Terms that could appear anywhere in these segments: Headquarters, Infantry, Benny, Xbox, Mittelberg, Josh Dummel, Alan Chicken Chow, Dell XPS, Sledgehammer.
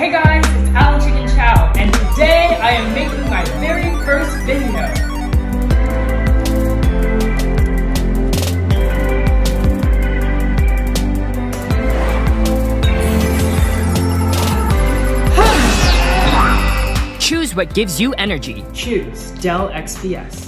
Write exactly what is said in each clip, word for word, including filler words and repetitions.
Hey guys, it's Alan Chicken Chow, and today I am making my very first video. Choose what gives you energy. Choose Dell X P S.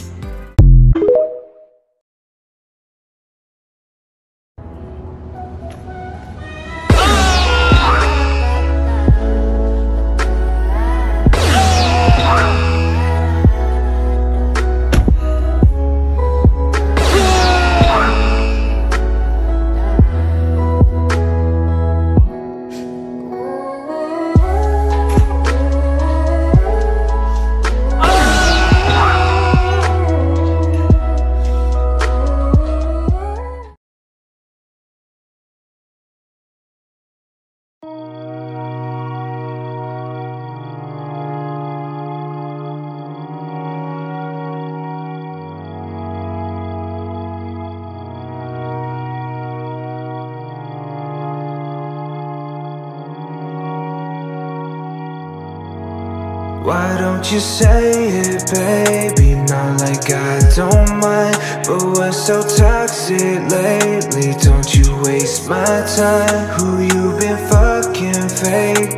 Why don't you say it, baby? Not like I don't mind, but we're so toxic lately. Don't you waste my time. Who you been fucking fake?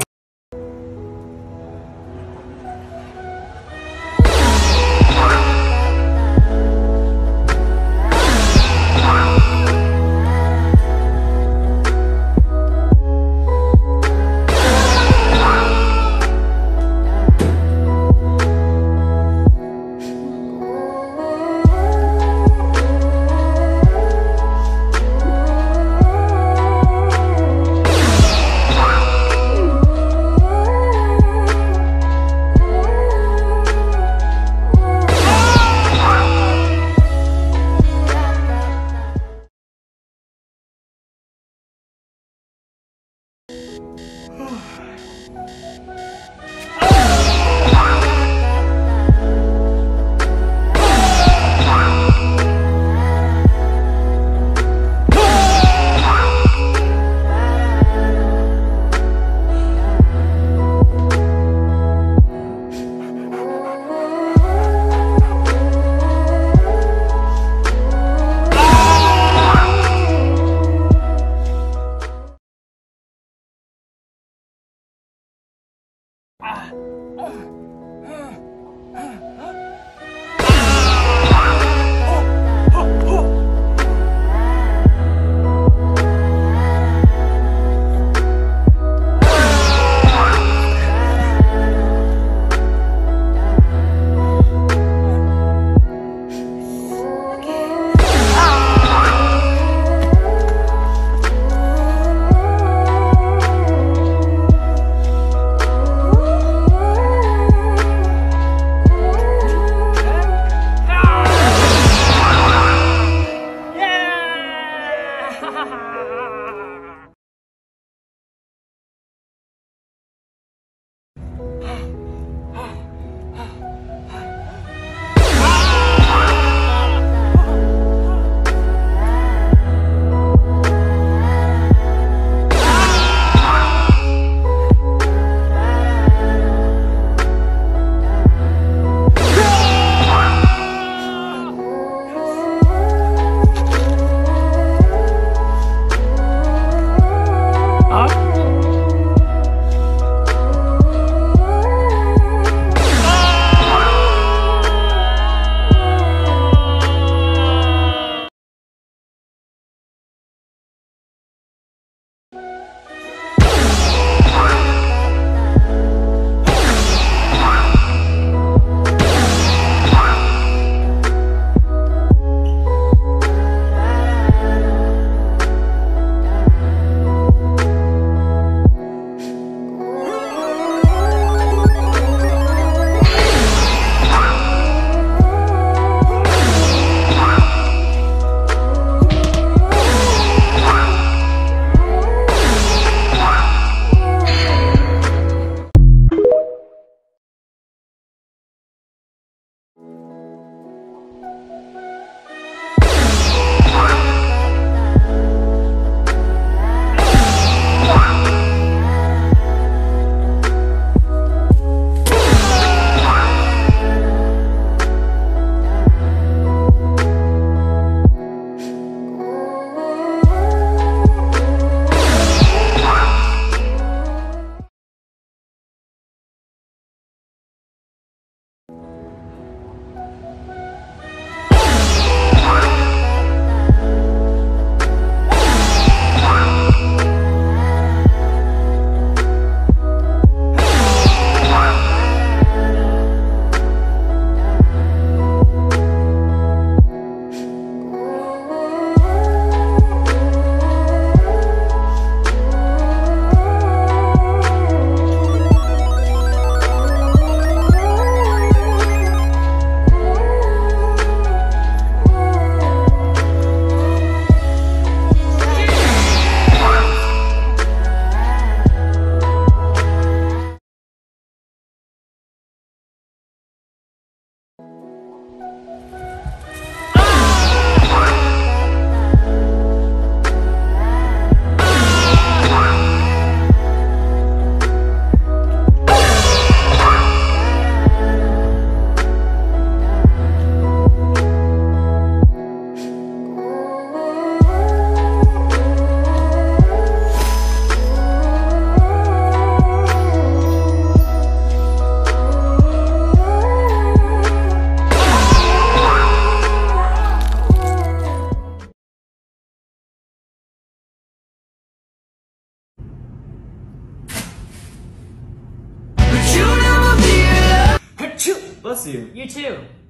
Bless you. You too.